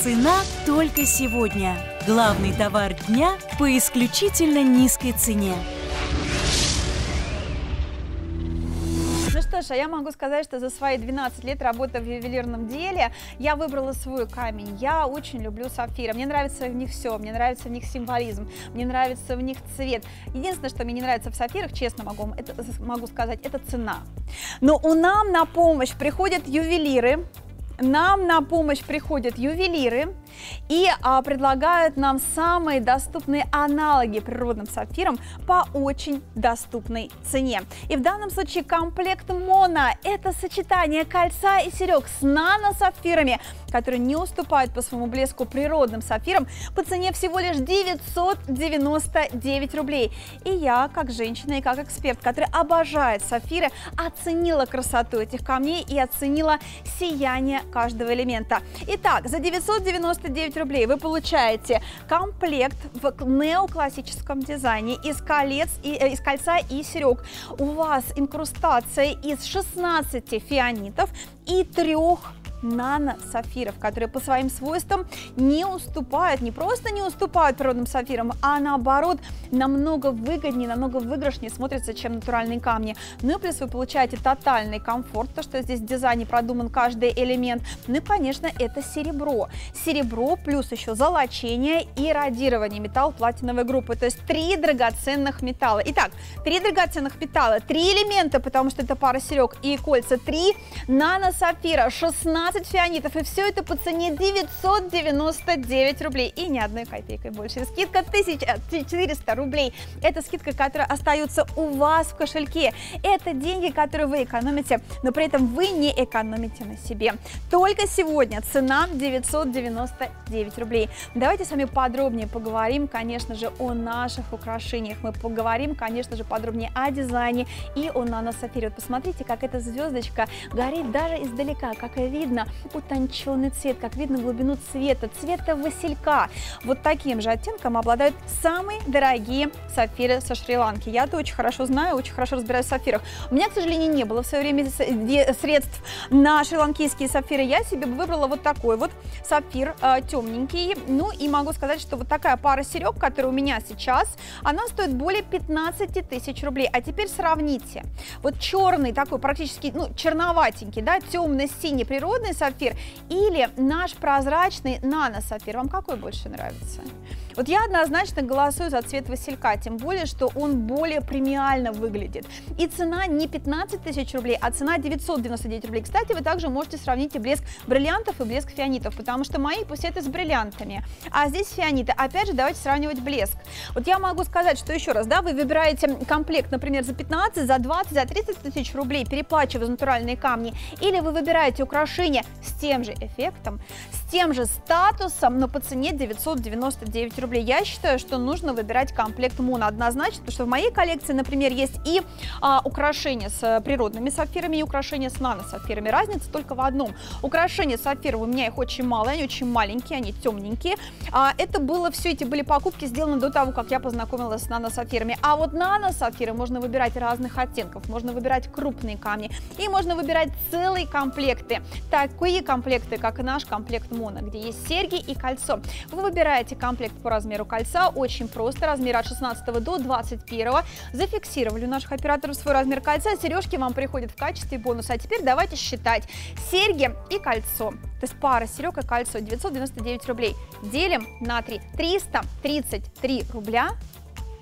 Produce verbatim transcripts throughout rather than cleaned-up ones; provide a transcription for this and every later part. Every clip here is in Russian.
Цена только сегодня. Главный товар дня по исключительно низкой цене. Ну что ж, а я могу сказать, что за свои двенадцать лет работы в ювелирном деле я выбрала свой камень. Я очень люблю сапфиры. Мне нравится в них все. Мне нравится в них символизм. Мне нравится в них цвет. Единственное, что мне не нравится в сапфирах, честно могу, это, могу сказать, это цена. Но у нам на помощь приходят ювелиры. Нам на помощь приходят ювелиры и а, предлагают нам самые доступные аналоги природным сапфирам по очень доступной цене. И в данном случае комплект Монна — это сочетание кольца и серег с нано-сапфирами, которые не уступают по своему блеску природным сапфирам, по цене всего лишь девятьсот девяносто девять рублей. И я, как женщина и как эксперт, который обожает сапфиры, оценила красоту этих камней и оценила сияние каждого элемента. Итак, за девятьсот девяносто девять рублей вы получаете комплект в неоклассическом дизайне из колец, из кольца и серег. У вас инкрустация из шестнадцати фианитов и трех нано-сапфиров, которые по своим свойствам не уступают, не просто не уступают природным сапфирам, а наоборот намного выгоднее, намного выигрышнее смотрятся, чем натуральные камни. Ну и плюс вы получаете тотальный комфорт, то что здесь в дизайне продуман каждый элемент. Ну и, конечно, это серебро. Серебро плюс еще золочение и радирование, металл платиновой группы, то есть три драгоценных металла. Итак, три драгоценных металла, три элемента, потому что это пара серег и кольца, три нано-сапфира, шестнадцать фианитов, и все это по цене девятьсот девяносто девять рублей и ни одной копейкой больше. Скидка тысяча четыреста рублей. Это скидка, которая остается у вас в кошельке. Это деньги, которые вы экономите, но при этом вы не экономите на себе. Только сегодня цена девятьсот девяносто девять рублей. Давайте с вами подробнее поговорим, конечно же, о наших украшениях. Мы поговорим, конечно же, подробнее о дизайне и о нано-сапфире. Вот посмотрите, как эта звездочка горит даже издалека, как видно утонченный цвет, как видно глубину цвета, цвета василька. Вот таким же оттенком обладают самые дорогие сапфиры со Шри-Ланки. Я это очень хорошо знаю, очень хорошо разбираюсь в сапфирах. У меня, к сожалению, не было в свое время средств на шри-ланкийские сапфиры. Я себе выбрала вот такой вот сапфир, темненький. Ну и могу сказать, что вот такая пара серег, которая у меня сейчас, она стоит более пятнадцати тысяч рублей. А теперь сравните. Вот черный такой, практически, ну, черноватенький, да, темно-синий природный сапфир или наш прозрачный нано-сапфир. Вам какой больше нравится? Вот я однозначно голосую за цвет василька, тем более, что он более премиально выглядит. И цена не пятнадцать тысяч рублей, а цена девятьсот девяносто девять рублей. Кстати, вы также можете сравнить и блеск бриллиантов, и блеск фианитов, потому что мои пусеты с бриллиантами, а здесь фианиты. Опять же, давайте сравнивать блеск. Вот я могу сказать, что еще раз, да, вы выбираете комплект, например, за пятнадцать, за двадцать, за тридцать тысяч рублей, переплачивая за натуральные камни, или вы выбираете украшения с тем же эффектом, с тем же статусом, но по цене девятьсот девяносто девять рублей. Я считаю, что нужно выбирать комплект Монна однозначно, потому что в моей коллекции, например, есть и а, украшения с природными сапфирами, и украшения с нано-сапфирами. Разница только в одном. Украшения сапфиров у меня их очень мало, они очень маленькие, они темненькие. А, это было, все эти были покупки сделаны до того, как я познакомилась с нано-сапфирами. А вот нано-сапфиры можно выбирать разных оттенков, можно выбирать крупные камни, и можно выбирать целые комплекты. Такие комплекты, как наш комплект Монна, где есть серьги и кольцо. Вы выбираете комплект по размеру кольца, очень просто, размер от шестнадцати до двадцати одного. Зафиксировали у наших операторов свой размер кольца, сережки вам приходят в качестве бонуса. А теперь давайте считать серьги и кольцо. То есть пара серег и кольцо девятьсот девяносто девять рублей. Делим на три. триста тридцать три рубля.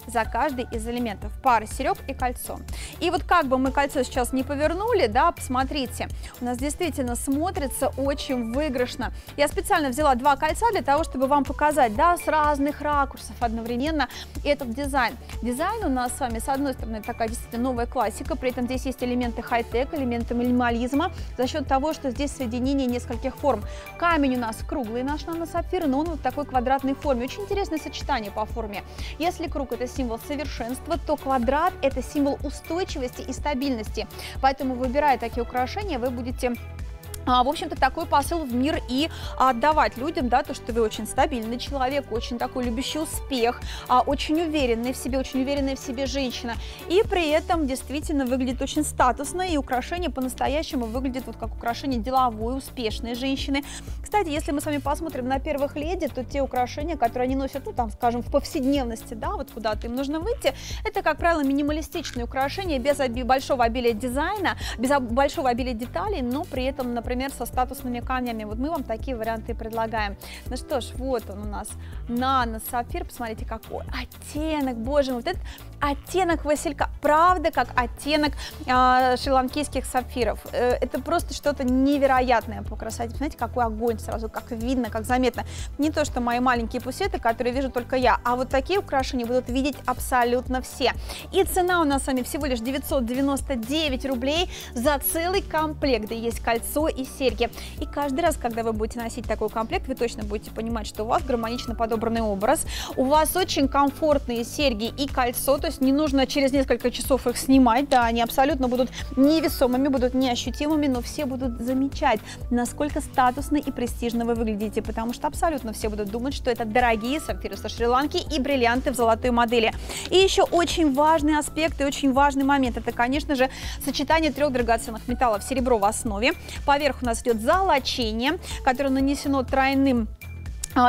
За каждый из элементов пара серег и кольцо. И вот как бы мы кольцо сейчас не повернули, да, посмотрите, у нас действительно смотрится очень выигрышно. Я специально взяла два кольца для того, чтобы вам показать, да, с разных ракурсов одновременно этот дизайн. Дизайн у нас с вами, с одной стороны, такая действительно новая классика, при этом здесь есть элементы хай-тек, элементы минимализма за счет того, что здесь соединение нескольких форм. Камень у нас круглый, наш нано-сапфир, но он вот такой квадратной форме. Очень интересное сочетание по форме. Если круг — это символ совершенства, то квадрат — это символ устойчивости и стабильности. Поэтому, выбирая такие украшения, вы будете в общем-то, такой посыл в мир и отдавать людям, да, то, что вы очень стабильный человек, очень такой любящий успех, очень уверенный в себе, очень уверенная в себе женщина. И при этом действительно выглядит очень статусно, и украшение по-настоящему выглядит вот как украшение деловой, успешной женщины. Кстати, если мы с вами посмотрим на первых леди, то те украшения, которые они носят, ну, там, скажем, в повседневности, да, вот куда-то им нужно выйти, это, как правило, минималистичные украшения, без большого обилия дизайна, без большого обилия деталей, но при этом, например, Например, со статусными камнями. Вот мы вам такие варианты и предлагаем. Ну что ж, вот он у нас нано-сапфир. Посмотрите, какой оттенок, боже мой, вот этот оттенок василька. Правда, как оттенок э, шри-ланкийских сапфиров. Э, это просто что-то невероятное по красоте. Знаете, какой огонь сразу, как видно, как заметно. Не то, что мои маленькие пусеты, которые вижу только я, а вот такие украшения будут видеть абсолютно все. И цена у нас с вами всего лишь девятьсот девяносто девять рублей за целый комплект, где есть кольцо и серьги. И каждый раз, когда вы будете носить такой комплект, вы точно будете понимать, что у вас гармонично подобранный образ, у вас очень комфортные серьги и кольцо, то есть не нужно через несколько часов их снимать, да, они абсолютно будут невесомыми, будут неощутимыми, но все будут замечать, насколько статусно и престижно вы выглядите, потому что абсолютно все будут думать, что это дорогие сапфиры со Шри-Ланки и бриллианты в золотой модели. И еще очень важный аспект и очень важный момент, это, конечно же, сочетание трех драгоценных металлов: серебро в основе, поверх у нас идет золочение, которое нанесено тройным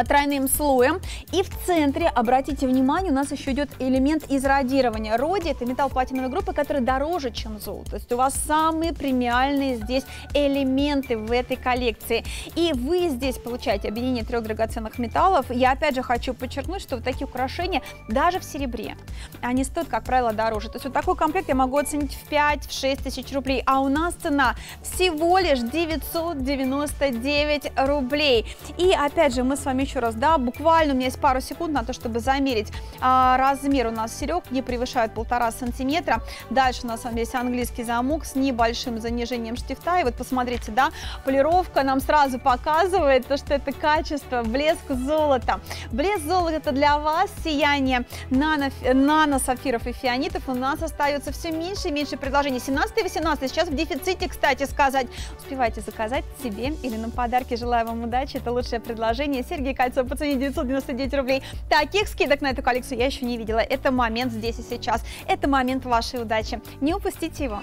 тройным слоем, и в центре, обратите внимание, у нас еще идет элемент из радирования. Роди — это металл платиновой группы, который дороже, чем золото, то есть у вас самые премиальные здесь элементы в этой коллекции, и вы здесь получаете объединение трех драгоценных металлов. Я опять же хочу подчеркнуть, что вот такие украшения даже в серебре, они стоят, как правило, дороже, то есть вот такой комплект я могу оценить в пять-шесть тысяч рублей, а у нас цена всего лишь девятьсот девяносто девять рублей. И опять же мы с вами еще раз, да, буквально у меня есть пару секунд на то, чтобы замерить а, размер у нас серег, не превышает полтора сантиметра. Дальше у нас с вами есть английский замок с небольшим занижением штифта, и вот посмотрите, да, полировка нам сразу показывает то, что это качество, блеск золота. Блеск золота для вас, сияние нано, нано сапфиров и фианитов. У нас остается все меньше и меньше предложений, семнадцать и восемнадцать, сейчас в дефиците, кстати сказать. Успевайте заказать себе или нам подарки. Желаю вам удачи, это лучшее предложение. Серьги и кольцо по цене девятьсот девяносто девять рублей. Таких скидок на эту коллекцию я еще не видела. Это момент здесь и сейчас. Это момент вашей удачи. Не упустите его.